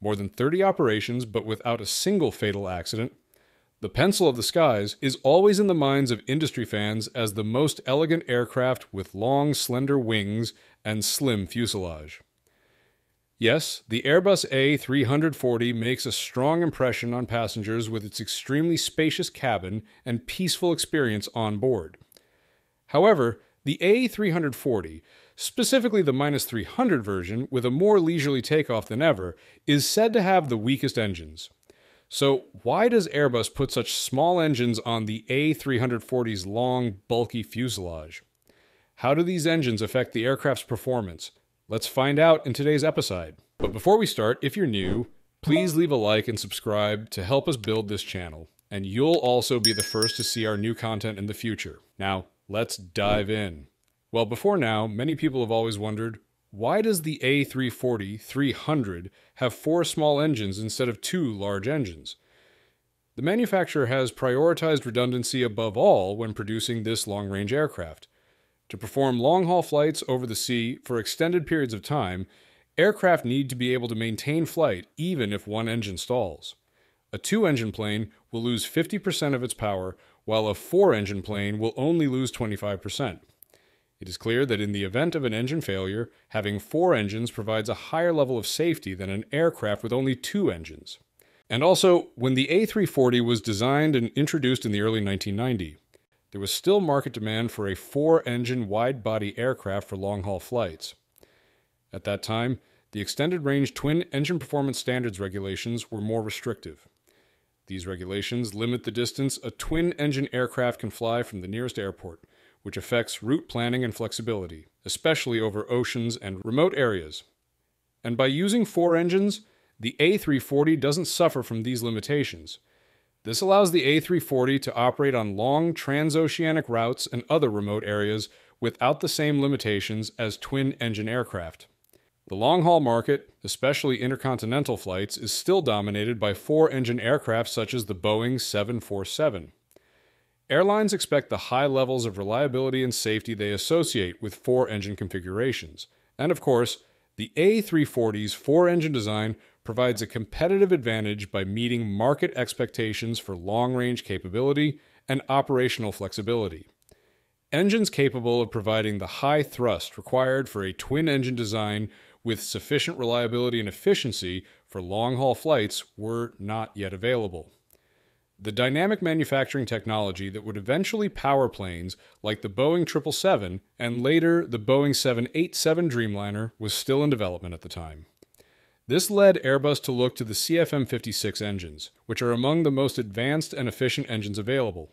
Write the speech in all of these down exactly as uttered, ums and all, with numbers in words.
More than thirty operations, but without a single fatal accident, the Pencil of the Skies is always in the minds of industry fans as the most elegant aircraft with long, slender wings and slim fuselage. Yes, the Airbus A three forty makes a strong impression on passengers with its extremely spacious cabin and peaceful experience on board. However, the A three forty, specifically the minus three hundred version with a more leisurely takeoff than ever, is said to have the weakest engines. So why does Airbus put such small engines on the A three forty's long, bulky fuselage? How do these engines affect the aircraft's performance? Let's find out in today's episode. But before we start, if you're new, please leave a like and subscribe to help us build this channel, and you'll also be the first to see our new content in the future. Now, let's dive in. Well, before now, many people have always wondered, why does the A three forty three hundred have four small engines instead of two large engines? The manufacturer has prioritized redundancy above all when producing this long-range aircraft. To perform long-haul flights over the sea for extended periods of time, aircraft need to be able to maintain flight even if one engine stalls. A two-engine plane will lose fifty percent of its power, while a four-engine plane will only lose twenty-five percent. It is clear that in the event of an engine failure, having four engines provides a higher level of safety than an aircraft with only two engines. And also, when the A three forty was designed and introduced in the early nineteen nineties, there was still market demand for a four-engine wide-body aircraft for long-haul flights. At that time, the extended-range twin-engine performance standards regulations were more restrictive. These regulations limit the distance a twin-engine aircraft can fly from the nearest airport, which affects route planning and flexibility, especially over oceans and remote areas. And by using four engines, the A three forty doesn't suffer from these limitations. This allows the A three forty to operate on long transoceanic routes and other remote areas without the same limitations as twin-engine aircraft. The long-haul market, especially intercontinental flights, is still dominated by four-engine aircraft such as the Boeing seven forty-seven. Airlines expect the high levels of reliability and safety they associate with four-engine configurations. And of course, the A three forty's four-engine design provides a competitive advantage by meeting market expectations for long-range capability and operational flexibility. Engines capable of providing the high thrust required for a twin-engine design with sufficient reliability and efficiency for long-haul flights were not yet available. The dynamic manufacturing technology that would eventually power planes like the Boeing triple seven and later the Boeing seven eighty-seven Dreamliner was still in development at the time. This led Airbus to look to the C F M fifty-six engines, which are among the most advanced and efficient engines available.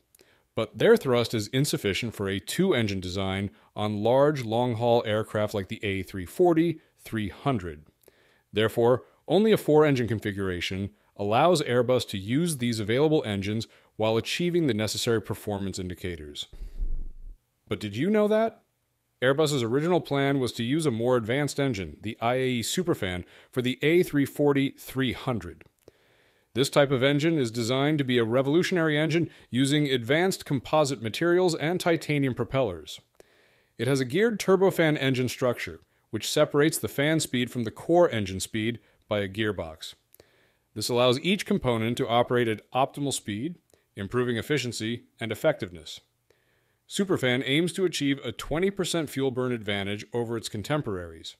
But their thrust is insufficient for a two-engine design on large, long-haul aircraft like the A three forty three hundred. Therefore, only a four-engine configuration allows Airbus to use these available engines while achieving the necessary performance indicators. But did you know that? Airbus's original plan was to use a more advanced engine, the I A E Superfan, for the A three forty three hundred. This type of engine is designed to be a revolutionary engine using advanced composite materials and titanium propellers. It has a geared turbofan engine structure, which separates the fan speed from the core engine speed by a gearbox. This allows each component to operate at optimal speed, improving efficiency and effectiveness. Superfan aims to achieve a twenty percent fuel burn advantage over its contemporaries.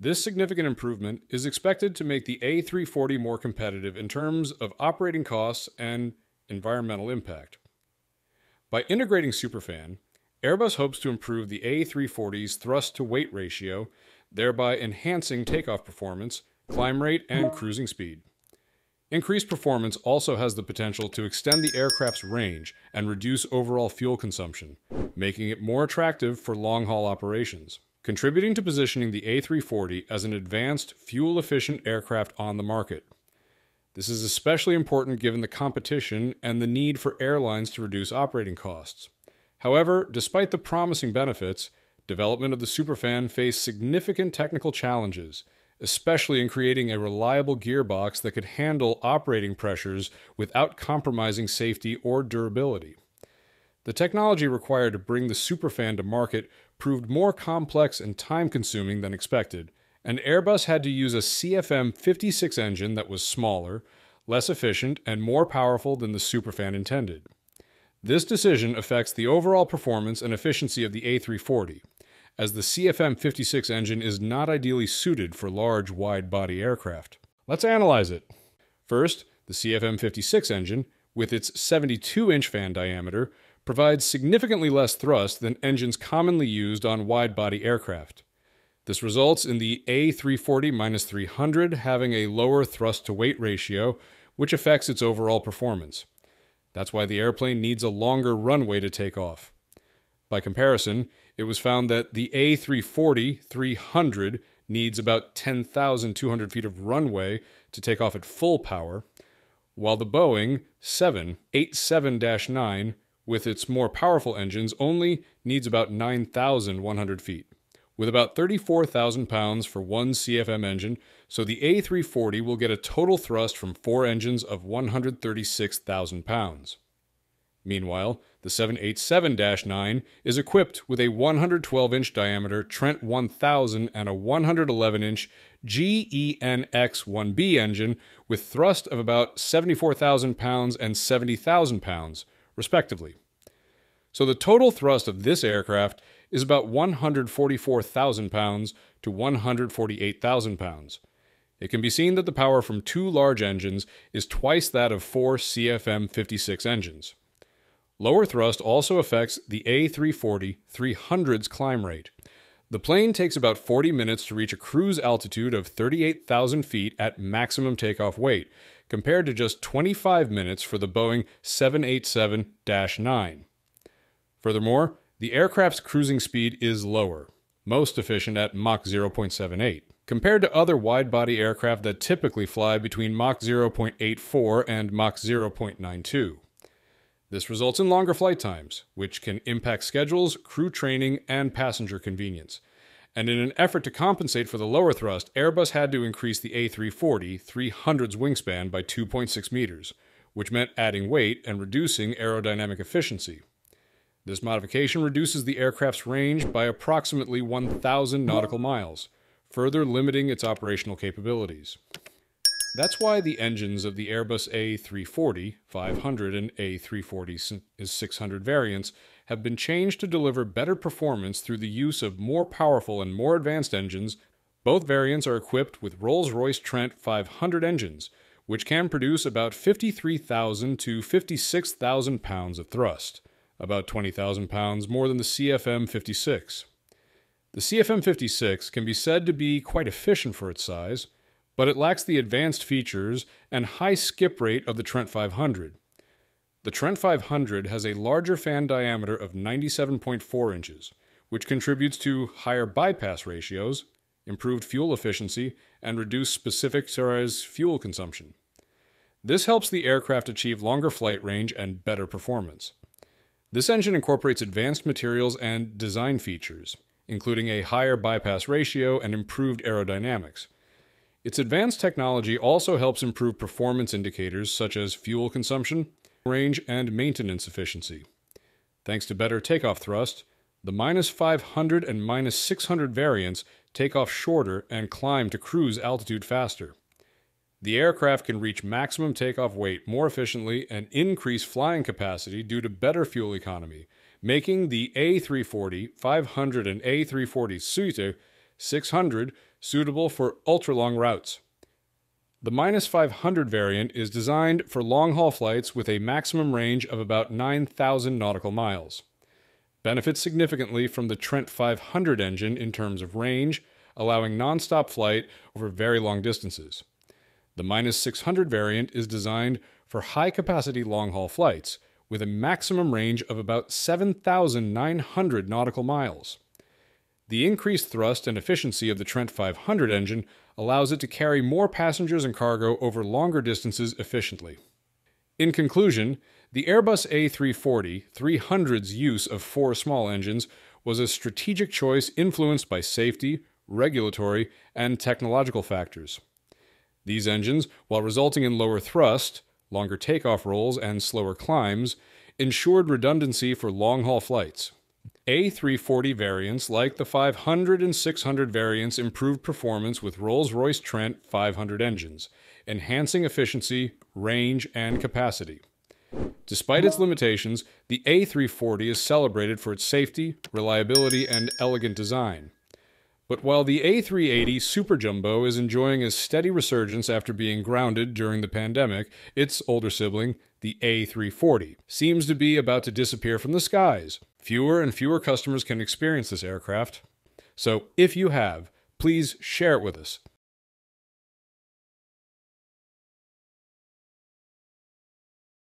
This significant improvement is expected to make the A three forty more competitive in terms of operating costs and environmental impact. By integrating Superfan, Airbus hopes to improve the A three forty's thrust-to-weight ratio, thereby enhancing takeoff performance, climb rate, and cruising speed. Increased performance also has the potential to extend the aircraft's range and reduce overall fuel consumption, making it more attractive for long-haul operations, contributing to positioning the A three forty as an advanced, fuel-efficient aircraft on the market. This is especially important given the competition and the need for airlines to reduce operating costs. However, despite the promising benefits, development of the Superfan faced significant technical challenges, especially in creating a reliable gearbox that could handle operating pressures without compromising safety or durability. The technology required to bring the Superfan to market proved more complex and time-consuming than expected, and Airbus had to use a C F M fifty-six engine that was smaller, less efficient, and more powerful than the Superfan intended. This decision affects the overall performance and efficiency of the A three forty, as the C F M fifty-six engine is not ideally suited for large, wide-body aircraft. Let's analyze it. First, the C F M fifty-six engine, with its seventy-two inch fan diameter, provides significantly less thrust than engines commonly used on wide-body aircraft. This results in the A three forty dash three hundred having a lower thrust-to-weight ratio, which affects its overall performance. That's why the airplane needs a longer runway to take off. By comparison, it was found that the A three forty dash three hundred needs about ten thousand two hundred feet of runway to take off at full power, while the Boeing seven eighty-seven dash nine, with its more powerful engines, only needs about nine thousand one hundred feet, with about thirty-four thousand pounds for one C F M engine, so the A three forty will get a total thrust from four engines of one hundred thirty-six thousand pounds. Meanwhile, the seven eighty-seven dash nine is equipped with a one hundred twelve inch diameter Trent one thousand and a one hundred eleven inch G E N X one B engine with thrust of about seventy-four thousand pounds and seventy thousand pounds, respectively. So the total thrust of this aircraft is about one hundred forty-four thousand pounds to one hundred forty-eight thousand pounds. It can be seen that the power from two large engines is twice that of four C F M fifty-six engines. Lower thrust also affects the A three forty dash three hundred's climb rate. The plane takes about forty minutes to reach a cruise altitude of thirty-eight thousand feet at maximum takeoff weight, compared to just twenty-five minutes for the Boeing seven eighty-seven dash nine. Furthermore, the aircraft's cruising speed is lower, most efficient at Mach zero point seven eight, compared to other wide-body aircraft that typically fly between Mach zero point eight four and Mach zero point nine two. This results in longer flight times, which can impact schedules, crew training, and passenger convenience. And in an effort to compensate for the lower thrust, Airbus had to increase the A three forty dash three hundred's wingspan by two point six meters, which meant adding weight and reducing aerodynamic efficiency. This modification reduces the aircraft's range by approximately one thousand nautical miles, further limiting its operational capabilities. That's why the engines of the Airbus A three forty dash five hundred and A three forty dash six hundred variants have been changed to deliver better performance through the use of more powerful and more advanced engines. Both variants are equipped with Rolls-Royce Trent five hundred engines, which can produce about fifty-three thousand to fifty-six thousand pounds of thrust, about twenty thousand pounds more than the C F M fifty-six. The C F M fifty-six can be said to be quite efficient for its size, but it lacks the advanced features and high skip rate of the Trent five hundred. The Trent five hundred has a larger fan diameter of ninety-seven point four inches, which contributes to higher bypass ratios, improved fuel efficiency, and reduced specific series fuel consumption. This helps the aircraft achieve longer flight range and better performance. This engine incorporates advanced materials and design features, including a higher bypass ratio and improved aerodynamics. Its advanced technology also helps improve performance indicators such as fuel consumption, range, and maintenance efficiency. Thanks to better takeoff thrust, the minus five hundred and minus six hundred variants take off shorter and climb to cruise altitude faster. The aircraft can reach maximum takeoff weight more efficiently and increase flying capacity due to better fuel economy, making the A three forty dash five hundred and A three forty dash six hundred suitable for ultra-long routes. The minus five hundred variant is designed for long-haul flights with a maximum range of about nine thousand nautical miles. Benefits significantly from the Trent five hundred engine in terms of range, allowing non-stop flight over very long distances. The minus six hundred variant is designed for high-capacity long-haul flights, with a maximum range of about seven thousand nine hundred nautical miles. The increased thrust and efficiency of the Trent five hundred engine allows it to carry more passengers and cargo over longer distances efficiently. In conclusion, the Airbus A three forty dash three hundred's use of four small engines was a strategic choice influenced by safety, regulatory, and technological factors. These engines, while resulting in lower thrust, longer takeoff rolls, and slower climbs, ensured redundancy for long-haul flights. A three forty variants like the five hundred and six hundred variants improved performance with Rolls-Royce Trent five hundred engines, enhancing efficiency, range, and capacity. Despite its limitations, the A three forty is celebrated for its safety, reliability, and elegant design. But while the A three eighty Super Jumbo is enjoying a steady resurgence after being grounded during the pandemic, its older sibling, the A three forty, seems to be about to disappear from the skies. Fewer and fewer customers can experience this aircraft. So if you have, please share it with us.